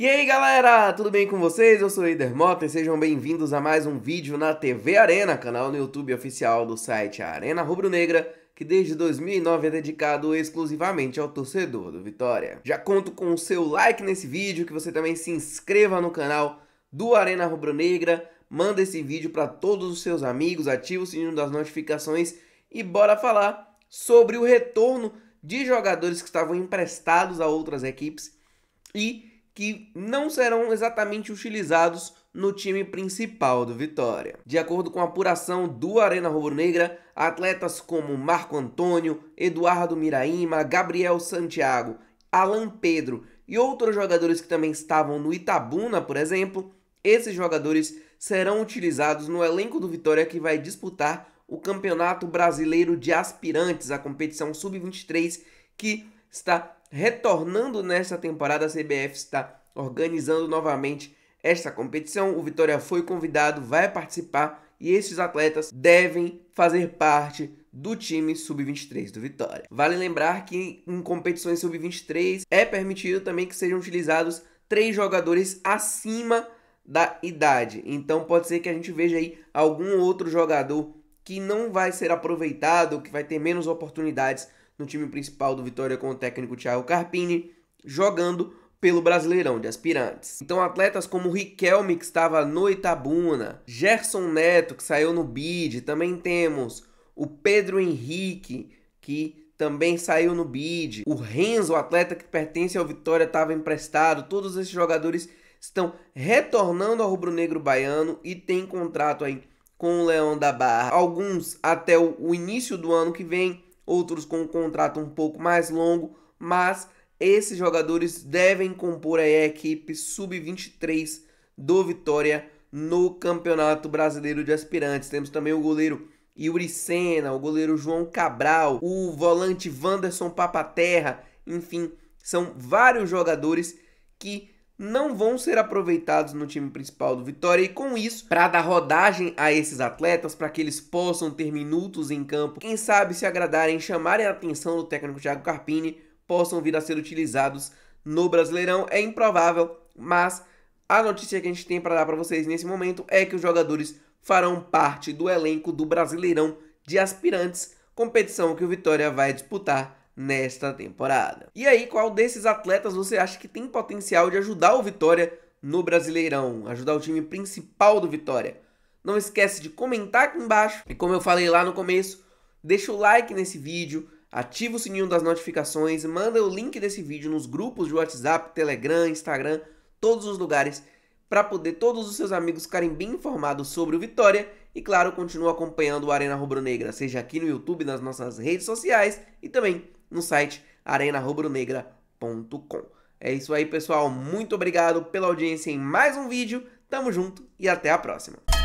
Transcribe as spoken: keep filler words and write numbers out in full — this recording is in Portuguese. E aí galera, tudo bem com vocês? Eu sou o Eider Mota e sejam bem-vindos a mais um vídeo na T V Arena, canal no YouTube oficial do site Arena Rubro Negra, que desde dois mil e nove é dedicado exclusivamente ao torcedor do Vitória. Já conto com o seu like nesse vídeo, que você também se inscreva no canal do Arena Rubro Negra, manda esse vídeo para todos os seus amigos, ativa o sininho das notificações e bora falar sobre o retorno de jogadores que estavam emprestados a outras equipes e que não serão exatamente utilizados no time principal do Vitória. De acordo com a apuração do Arena Rubro Negra, atletas como Marco Antônio, Eduardo Miraíma, Gabriel Santiago, Alan Pedro e outros jogadores que também estavam no Itabuna, por exemplo, esses jogadores serão utilizados no elenco do Vitória que vai disputar o Campeonato Brasileiro de Aspirantes, a competição sub vinte e três que está retornando nesta temporada. A C B F está organizando novamente esta competição, o Vitória foi convidado, vai participar e esses atletas devem fazer parte do time sub vinte e três do Vitória. Vale lembrar que em competições sub vinte e três é permitido também que sejam utilizados três jogadores acima da idade, então pode ser que a gente veja aí algum outro jogador que não vai ser aproveitado, que vai ter menos oportunidades no time principal do Vitória com o técnico Thiago Carpini, jogando pelo Brasileirão de Aspirantes. Então atletas como Riquelme, que estava no Itabuna, Gerson Neto, que saiu no B I D, também temos o Pedro Henrique, que também saiu no B I D, o Renzo, atleta que pertence ao Vitória, estava emprestado. Todos esses jogadores estão retornando ao rubro-negro baiano e tem contrato aí com o Leão da Barra, alguns até o início do ano que vem, outros com um contrato um pouco mais longo, mas esses jogadores devem compor aí a equipe sub vinte e três do Vitória no Campeonato Brasileiro de Aspirantes. Temos também o goleiro Yuri Senna, o goleiro João Cabral, o volante Wanderson Papaterra, enfim, são vários jogadores que não vão ser aproveitados no time principal do Vitória e com isso, para dar rodagem a esses atletas, para que eles possam ter minutos em campo, quem sabe se agradarem, chamarem a atenção do técnico Thiago Carpini, possam vir a ser utilizados no Brasileirão. É improvável, mas a notícia que a gente tem para dar para vocês nesse momento é que os jogadores farão parte do elenco do Brasileirão de Aspirantes, competição que o Vitória vai disputar nesta temporada. E aí, qual desses atletas você acha que tem potencial de ajudar o Vitória no Brasileirão, ajudar o time principal do Vitória? Não esquece de comentar aqui embaixo e, como eu falei lá no começo, deixa o like nesse vídeo, ativa o sininho das notificações, manda o link desse vídeo nos grupos de WhatsApp, Telegram, Instagram, todos os lugares, para poder todos os seus amigos ficarem bem informados sobre o Vitória. E claro, continua acompanhando o Arena Rubro Negra, seja aqui no YouTube, nas nossas redes sociais e também no site arena rubro negra ponto com. É isso aí, pessoal. Muito obrigado pela audiência em mais um vídeo. Tamo junto e até a próxima.